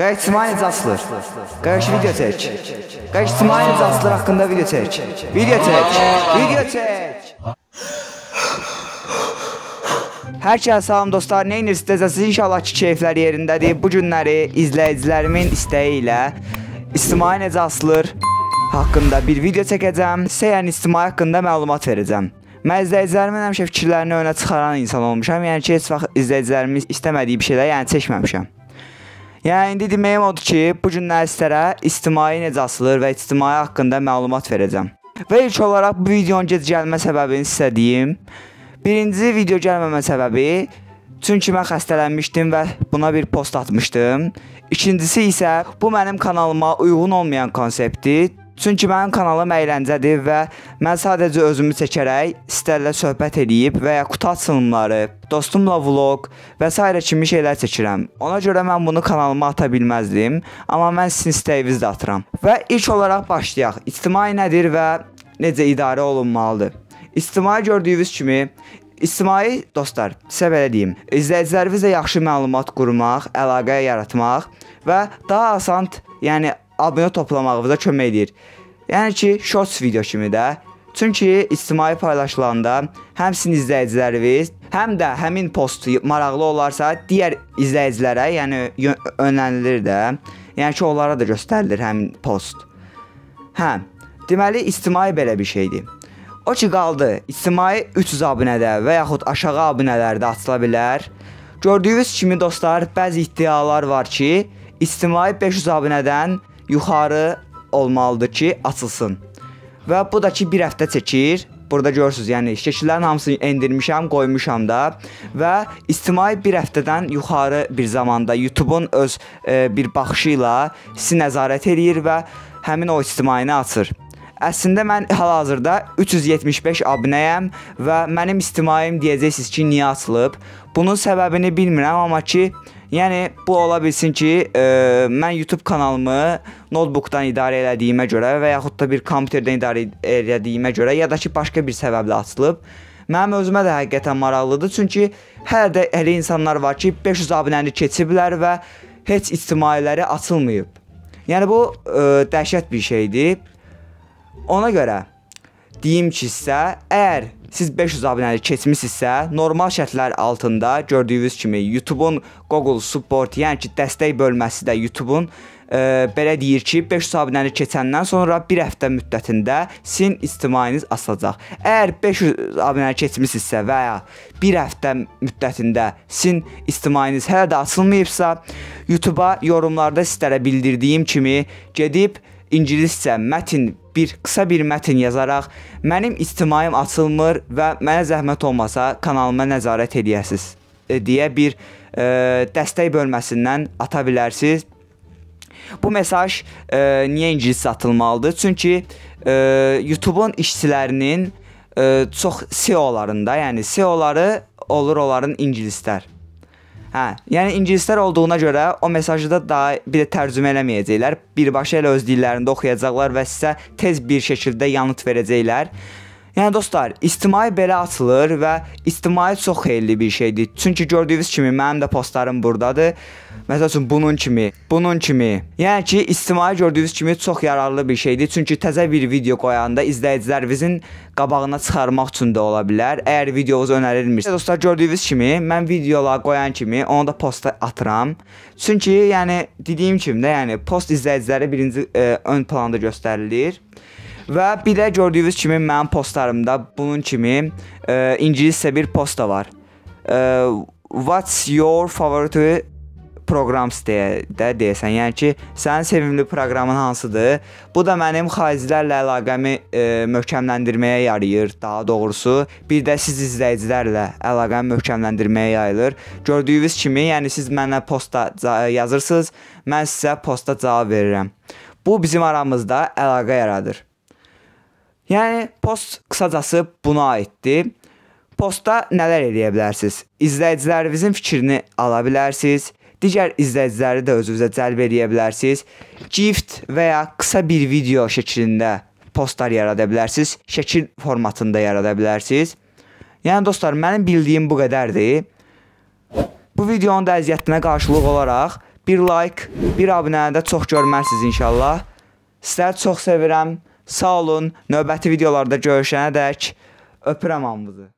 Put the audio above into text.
Qayış İsmailov asılır. Qayış video çek. Qayış İsmailov asılır hakkında video çek. Video çek. Video çek. Herkese salam dostlar, neyiniz istəyirsiniz? İnşallah ki keyifler yerindədir. Bu günləri izləyicilerimin istəyi ilə İsmailov asılır hakkında bir video çəkəcəm. Seyyan İsmailov hakkında məlumat verəcəm. Mən izləyicilərimin həmişə fikirlərini önə çıxaran insan olmuşam. Yəni ki, heç vaxt izləyicilərimiz istəmədiyi bir şeylər yəni çəkməmişəm. Yəni indi deməyim odur ki, bu günlər sizlərə ictimai necə asılır və ictimai haqqında məlumat verəcəm. Və ilk olaraq bu videonun gec gəlmə səbəbini sizə deyim. Birinci video gəlməmə səbəbi, çünki mən xəstələnmişdim və buna bir post atmışdım. İkincisi isə bu mənim kanalıma uyğun olmayan konseptdir. Çünki mənim kanalım əyləncədir və mən sadəcə özümü çəkərək, sizlərlə söhbət edib və ya kutu açılımları, dostumla vlog və s. kimi şeylər çəkirəm. Ona görə mən bunu kanalıma ata bilməzdim, amma mən sizin istəyinizdə atıram. Və ilk olaraq başlayaq. İctimai nədir və necə idarə olunmalıdır? İctimai gördüyünüz kimi, İctimai dostlar, sizə belə deyim, izləyicilərinizlə yaxşı məlumat qurmaq, əlaqə yaratmaq və daha asan, yəni abunə toplamağınıza kömək edir. Yəni ki, shorts video kimi də. Çünki ictimai paylaşılanda həm sizin izləyiciləriniz, həm də həmin postu maraqlı olarsa, digər izləyicilərə, yəni önlənilir də. Yəni ki, onlara da göstərilir həmin post. Hə, deməli ictimai belə bir şeydir. O ki qaldı, ictimai 300 abunədə və yaxud aşağı abunələrdə açıla bilər. Gördüyünüz kimi dostlar, bəzi iddialar var ki, ictimai 500 abunədən yuxarı olmalıdır ki, açılsın. Və bu da ki, bir həftə çəkir. Burada görürsünüz, yəni şəkillərin hamısını endirmişəm, qoymuşam da. Və ictimai bir həftədən yuxarı bir zamanda YouTube-un öz bir baxışı ilə sizi nəzarət edir və həmin o ictimaini açır. Əslində, mən hal-hazırda 375 abunəyəm və mənim ictimaim deyəcəksiniz ki, niyə açılıb? Bunun səbəbini bilmirəm, amma ki, yəni bu ola bilsin ki, mən YouTube kanalımı notebookdan idarə elədiyimə görə və yaxud da bir kompüterdən idarə elədiyimə görə ya da ki, başqa bir səbəblə açılıb. Mənim özümə də həqiqətən maraqlıdır, çünki hələ də elə insanlar var ki, 500 abunəni keçiblər və heç ictimailəri açılmayıb. Yəni bu dəhşət bir şeydir. Ona görə deyim ki, sizə əgər siz 500 abunəli keçmişsinizsə, normal şərtlər altında gördüyünüz kimi YouTube-un Google Support, yəni ki, dəstək bölməsi də YouTube-un belə deyir ki, 500 abunəli keçəndən sonra bir həftə müddətində sizin ictimainiz açılacaq. Əgər 500 abunəli keçmişsinizsə və ya bir həftə müddətində sizin ictimainiz hələ də açılmayıbsa, YouTube-a yorumlarda sizlərə bildirdiyim kimi gedib ingiliscə mətin qısa bir mətin yazaraq mənim ictimaim açılmır və mənə zəhmət olmasa kanalıma nəzarət edəyəsiz deyə bir dəstək bölməsindən ata bilərsiniz. Bu mesaj niyə ingiliscə atılmalıdır? Çünki YouTube-un işçilərinin çox SEO-larında, yəni SEO-ları olur onların ingilislər. Hə, yəni ingilislər olduğuna görə o mesajı da daha bir də tərcümə eləməyəcəklər. Birbaşa elə öz dillərində oxuyacaqlar və sizə tez bir şəkildə yanıt verəcəklər. Yəni dostlar, ictimai belə açılır və ictimai çox xeyirli bir şeydir. Çünki gördüyünüz kimi mənim də postlarım buradadır. Məsəl üçün bunun kimi. Yəni ki, ictimai gördüyünüz kimi çox yararlı bir şeydir. Çünki təzə bir video qoyanda izləyicilərinizin qabağına çıxarmaq üçün də ola bilər. Əgər videonuz önerilmirsə, dostlar gördüyünüz kimi mən videolar qoyan kimi onu da posta atıram. Çünki yəni dediyim kimi də yəni post izləyicilərə birinci ön planda göstərilir. Və bir də gördüyünüz kimi mənim postlarımda bunun kimi ingiliscə bir posta var. What's your favorite programs deyəsən, yəni ki, sənin sevimli proqramın hansıdır? Bu da mənim xaricilərlə əlaqəmi möhkəmləndirməyə yarayır, daha doğrusu. Bir də siz izləyicilərlə əlaqəmi möhkəmləndirməyə yayılır. Gördüyünüz kimi, yəni siz mənə posta yazırsınız, mən sizə posta cavab verirəm. Bu bizim aramızda əlaqə yaradır. Yəni, post qısacası buna aiddir. Postda nələr edə bilərsiniz? İzləyicilərinizin fikrini ala bilərsiniz. Digər izləyiciləri də özünüzə cəlb edə bilərsiniz. GIF və ya qısa bir video şəklində postlar yarada bilərsiniz. Şəkil formatında yarada bilərsiniz. Yəni, dostlar, mənim bildiyim bu qədərdir. Bu videonun da əziyyətinə qarşılıq olaraq bir like, bir abunəni də çox görməlisiniz inşallah. Sizləri çox sevirəm. Sağ olun. Növbəti videolarda görüşənədək öpürəm hamınızı.